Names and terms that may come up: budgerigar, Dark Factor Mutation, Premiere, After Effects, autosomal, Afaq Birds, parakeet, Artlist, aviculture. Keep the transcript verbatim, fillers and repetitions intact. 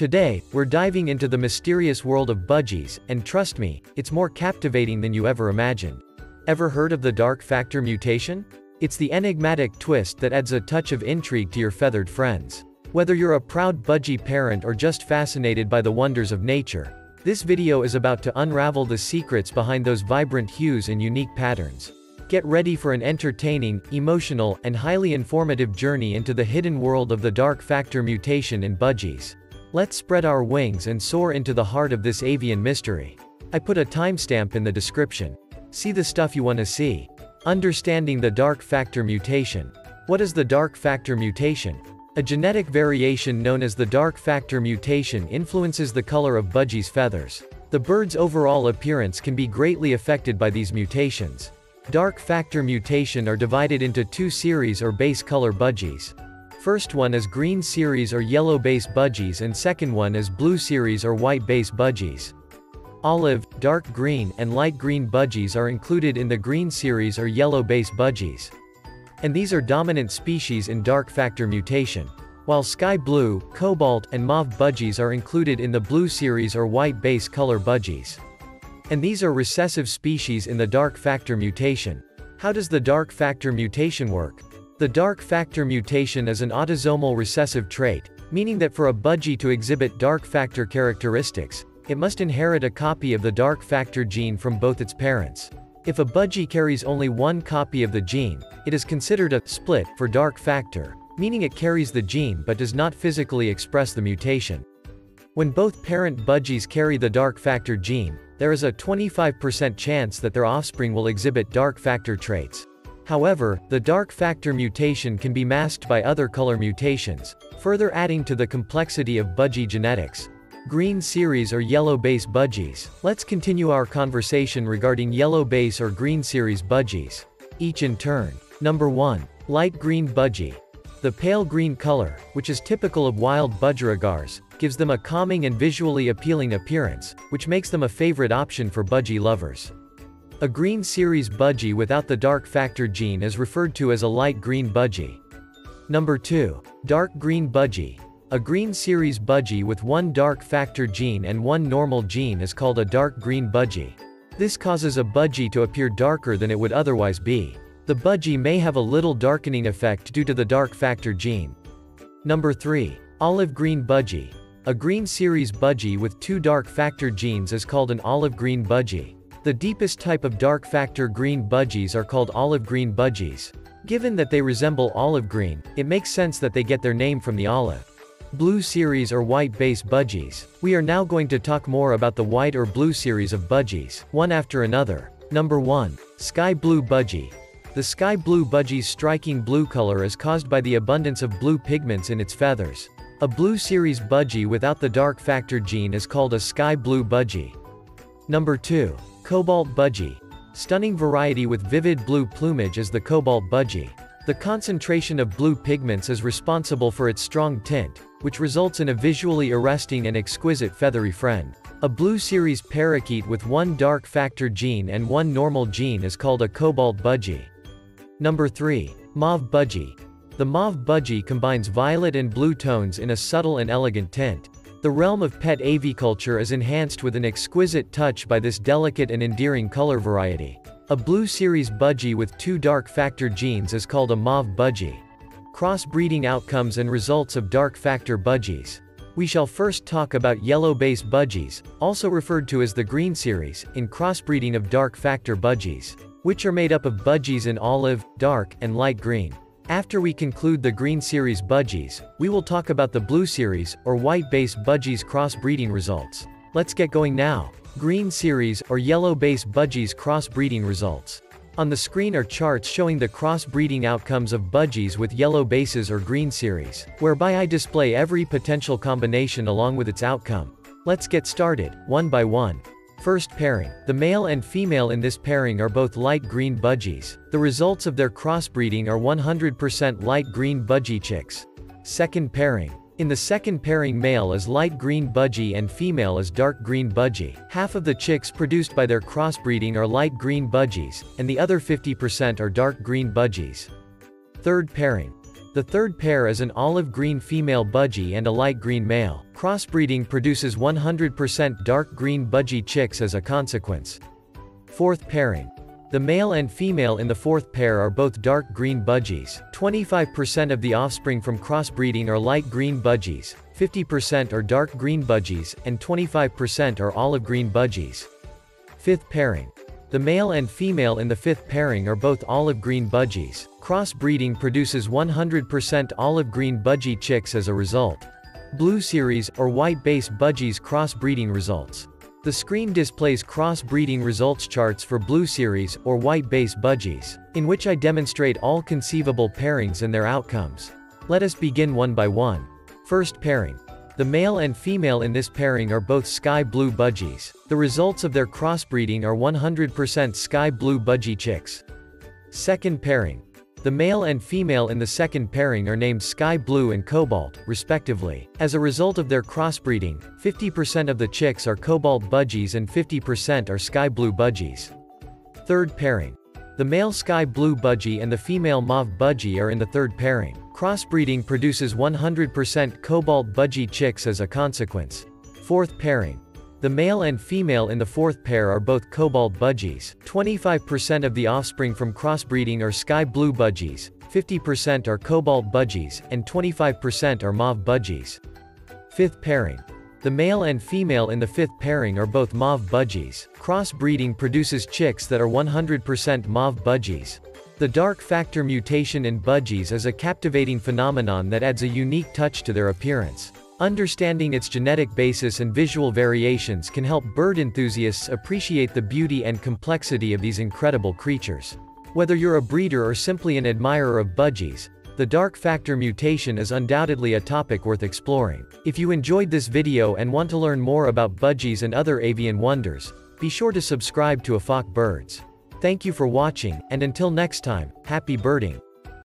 Today, we're diving into the mysterious world of budgies, and trust me, it's more captivating than you ever imagined. Ever heard of the Dark Factor Mutation? It's the enigmatic twist that adds a touch of intrigue to your feathered friends. Whether you're a proud budgie parent or just fascinated by the wonders of nature, this video is about to unravel the secrets behind those vibrant hues and unique patterns. Get ready for an entertaining, emotional, and highly informative journey into the hidden world of the Dark Factor Mutation in budgies. Let's spread our wings and soar into the heart of this avian mystery. I put a timestamp in the description. See the stuff you want to see. Understanding the Dark Factor Mutation. What is the Dark Factor Mutation? A genetic variation known as the Dark Factor Mutation influences the color of budgies' feathers. The bird's overall appearance can be greatly affected by these mutations. Dark Factor Mutation are divided into two series or base color budgies. First one is green series or yellow base budgies and second one is blue series or white base budgies. Olive, dark green, and light green budgies are included in the green series or yellow base budgies. And these are dominant species in Dark Factor Mutation. While sky blue, cobalt, and mauve budgies are included in the blue series or white base color budgies. And these are recessive species in the Dark Factor Mutation. How does the Dark Factor Mutation work? The Dark Factor Mutation is an autosomal recessive trait, meaning that for a budgie to exhibit dark factor characteristics, it must inherit a copy of the dark factor gene from both its parents. If a budgie carries only one copy of the gene, it is considered a split for dark factor, meaning it carries the gene but does not physically express the mutation. When both parent budgies carry the dark factor gene, there is a twenty-five percent chance that their offspring will exhibit dark factor traits. However, the dark factor mutation can be masked by other color mutations, further adding to the complexity of budgie genetics. Green series or yellow base budgies. Let's continue our conversation regarding yellow base or green series budgies, each in turn. Number one. Light green budgie. The pale green color, which is typical of wild budgerigars, gives them a calming and visually appealing appearance, which makes them a favorite option for budgie lovers. A green series budgie without the dark factor gene is referred to as a light green budgie. Number two. Dark green budgie. A green series budgie with one dark factor gene and one normal gene is called a dark green budgie. This causes a budgie to appear darker than it would otherwise be. The budgie may have a little darkening effect due to the dark factor gene. Number three. Olive green budgie. A green series budgie with two dark factor genes is called an olive green budgie. The deepest type of dark factor green budgies are called olive green budgies. Given that they resemble olive green, it makes sense that they get their name from the olive. Blue series or white base budgies. We are now going to talk more about the white or blue series of budgies, one after another. Number one. Sky blue budgie. The sky blue budgie's striking blue color is caused by the abundance of blue pigments in its feathers. A blue series budgie without the dark factor gene is called a sky blue budgie. Number two. Cobalt budgie. Stunning variety with vivid blue plumage is the cobalt budgie. The concentration of blue pigments is responsible for its strong tint, which results in a visually arresting and exquisite feathery friend. A blue series parakeet with one dark factor gene and one normal gene is called a cobalt budgie. Number three. Mauve budgie. The mauve budgie combines violet and blue tones in a subtle and elegant tint. The realm of pet aviculture is enhanced with an exquisite touch by this delicate and endearing color variety. A blue series budgie with two dark factor genes is called a mauve budgie. Crossbreeding outcomes and results of dark factor budgies. We shall first talk about yellow base budgies, also referred to as the green series, in crossbreeding of dark factor budgies, which are made up of budgies in olive, dark, and light green. After we conclude the green series budgies, we will talk about the blue series, or white base budgies crossbreeding results. Let's get going now. Green series, or yellow base budgies crossbreeding results. On the screen are charts showing the crossbreeding outcomes of budgies with yellow bases or green series, whereby I display every potential combination along with its outcome. Let's get started, one by one. First pairing. The male and female in this pairing are both light green budgies. The results of their crossbreeding are one hundred percent light green budgie chicks. Second pairing. In the second pairing, male is light green budgie and female is dark green budgie. Half of the chicks produced by their crossbreeding are light green budgies, and the other fifty percent are dark green budgies. Third pairing. The third pair is an olive-green female budgie and a light green male. Crossbreeding produces one hundred percent dark green budgie chicks as a consequence. Fourth pairing. The male and female in the fourth pair are both dark green budgies. twenty-five percent of the offspring from crossbreeding are light green budgies, fifty percent are dark green budgies, and twenty-five percent are olive green budgies. Fifth pairing. The male and female in the fifth pairing are both olive green budgies. Crossbreeding produces one hundred percent olive green budgie chicks as a result. Blue series, or white base budgies crossbreeding results. The screen displays cross-breeding results charts for blue series, or white base budgies, in which I demonstrate all conceivable pairings and their outcomes. Let us begin one by one. First pairing. The male and female in this pairing are both sky blue budgies. The results of their crossbreeding are one hundred percent sky blue budgie chicks. Second pairing. The male and female in the second pairing are named Sky Blue and Cobalt, respectively. As a result of their crossbreeding, fifty percent of the chicks are Cobalt budgies and fifty percent are Sky Blue budgies. Third pairing. The male Sky Blue budgie and the female Mauve budgie are in the third pairing. Crossbreeding produces one hundred percent Cobalt budgie chicks as a consequence. Fourth pairing. The male and female in the fourth pair are both cobalt budgies. twenty-five percent of the offspring from crossbreeding are sky blue budgies, fifty percent are cobalt budgies, and twenty-five percent are mauve budgies. Fifth pairing. The male and female in the fifth pairing are both mauve budgies. Crossbreeding produces chicks that are one hundred percent mauve budgies. The dark factor mutation in budgies is a captivating phenomenon that adds a unique touch to their appearance. Understanding its genetic basis and visual variations can help bird enthusiasts appreciate the beauty and complexity of these incredible creatures. Whether you're a breeder or simply an admirer of budgies, the dark factor mutation is undoubtedly a topic worth exploring. If you enjoyed this video and want to learn more about budgies and other avian wonders, be sure to subscribe to Afaq Birds. Thank you for watching, and until next time, happy birding!